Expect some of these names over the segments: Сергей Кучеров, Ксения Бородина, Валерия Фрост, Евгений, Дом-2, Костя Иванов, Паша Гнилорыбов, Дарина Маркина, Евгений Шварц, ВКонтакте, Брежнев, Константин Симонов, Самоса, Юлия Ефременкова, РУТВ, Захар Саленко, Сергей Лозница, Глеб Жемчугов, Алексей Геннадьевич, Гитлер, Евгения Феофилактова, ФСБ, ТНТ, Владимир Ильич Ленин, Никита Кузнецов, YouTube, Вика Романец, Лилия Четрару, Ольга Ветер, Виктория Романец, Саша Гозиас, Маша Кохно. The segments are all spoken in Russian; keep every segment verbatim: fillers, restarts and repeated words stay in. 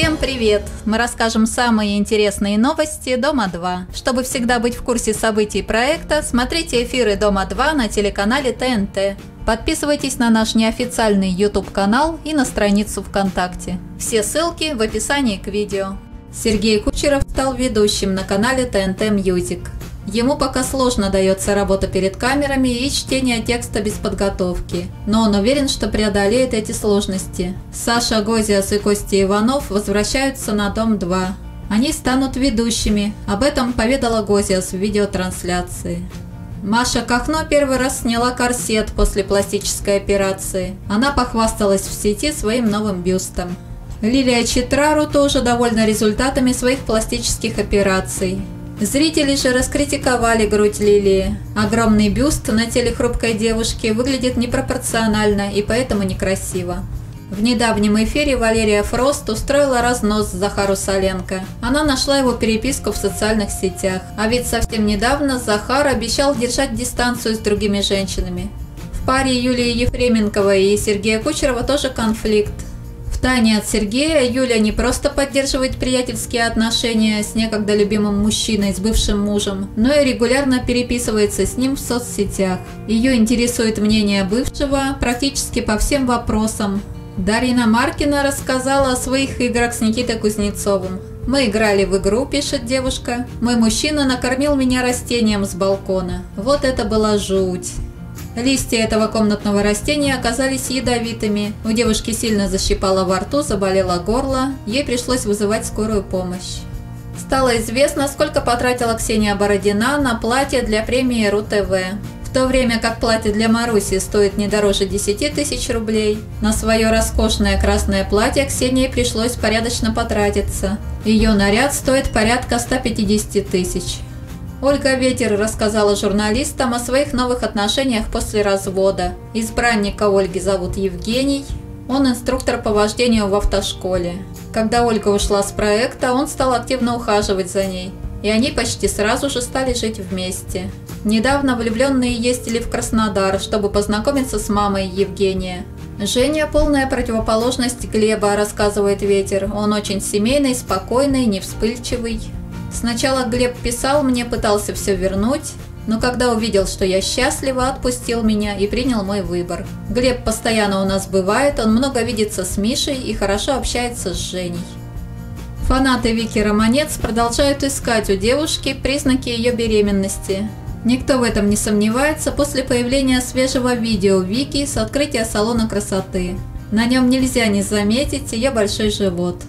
Всем привет! Мы расскажем самые интересные новости Дома два. Чтобы всегда быть в курсе событий проекта, смотрите эфиры Дома два на телеканале Т Н Т. Подписывайтесь на наш неофициальный YouTube-канал и на страницу ВКонтакте. Все ссылки в описании к видео. Сергей Кучеров стал ведущим на канале Т Н Т-Мьюзик. Ему пока сложно дается работа перед камерами и чтение текста без подготовки, но он уверен, что преодолеет эти сложности. Саша Гозиас и Костя Иванов возвращаются на Дом два. Они станут ведущими, об этом поведала Гозиас в видеотрансляции. Маша Кохно первый раз сняла корсет после пластической операции. Она похвасталась в сети своим новым бюстом. Лилия Четрару тоже довольна результатами своих пластических операций. Зрители же раскритиковали грудь Лилии. Огромный бюст на теле хрупкой девушки выглядит непропорционально и поэтому некрасиво. В недавнем эфире Валерия Фрост устроила разнос Захару Саленко. Она нашла его переписку в социальных сетях. А ведь совсем недавно Захар обещал держать дистанцию с другими женщинами. В паре Юлии Ефременковой и Сергея Кучерова тоже конфликт. Втайне от Сергея Юля не просто поддерживает приятельские отношения с некогда любимым мужчиной, с бывшим мужем, но и регулярно переписывается с ним в соцсетях. Ее интересует мнение бывшего практически по всем вопросам. Дарина Маркина рассказала о своих играх с Никитой Кузнецовым. «Мы играли в игру», – пишет девушка. «Мой мужчина накормил меня растением с балкона. Вот это была жуть». Листья этого комнатного растения оказались ядовитыми. У девушки сильно защипало во рту, заболело горло, ей пришлось вызывать скорую помощь. Стало известно, сколько потратила Ксения Бородина на платье для премии Р У Т В. В то время как платье для Маруси стоит не дороже десяти тысяч рублей, на свое роскошное красное платье Ксении пришлось порядочно потратиться. Ее наряд стоит порядка ста пятидесяти тысяч. Ольга Ветер рассказала журналистам о своих новых отношениях после развода. Избранника Ольги зовут Евгений, он инструктор по вождению в автошколе. Когда Ольга ушла с проекта, он стал активно ухаживать за ней, и они почти сразу же стали жить вместе. Недавно влюбленные ездили в Краснодар, чтобы познакомиться с мамой Евгения. «Женя – полная противоположность Глеба», – рассказывает Ветер. «Он очень семейный, спокойный, невспыльчивый. Сначала Глеб писал мне, пытался все вернуть, но когда увидел, что я счастлива, отпустил меня и принял мой выбор. Глеб постоянно у нас бывает, он много видится с Мишей и хорошо общается с Женей». Фанаты Вики Романец продолжают искать у девушки признаки ее беременности. Никто в этом не сомневается после появления свежего видео Вики с открытия салона красоты. На нем нельзя не заметить ее большой живот.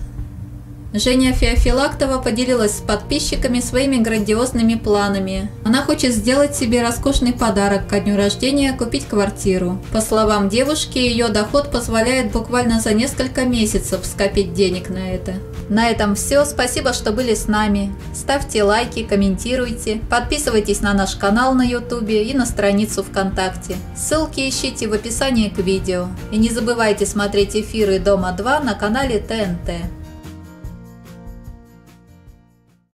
Женя Феофилактова поделилась с подписчиками своими грандиозными планами. Она хочет сделать себе роскошный подарок ко дню рождения – купить квартиру. По словам девушки, ее доход позволяет буквально за несколько месяцев скопить денег на это. На этом все. Спасибо, что были с нами. Ставьте лайки, комментируйте, подписывайтесь на наш канал на YouTube и на страницу ВКонтакте. Ссылки ищите в описании к видео. И не забывайте смотреть эфиры Дома два на канале Т Н Т.